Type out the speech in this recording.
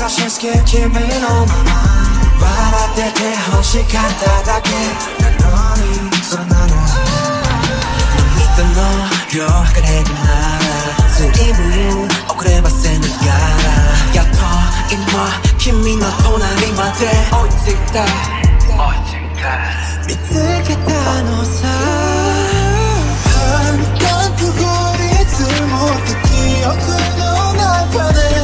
Obsessions get keeping on my mind. Right at that day, how she got that I can't. So now I'm not.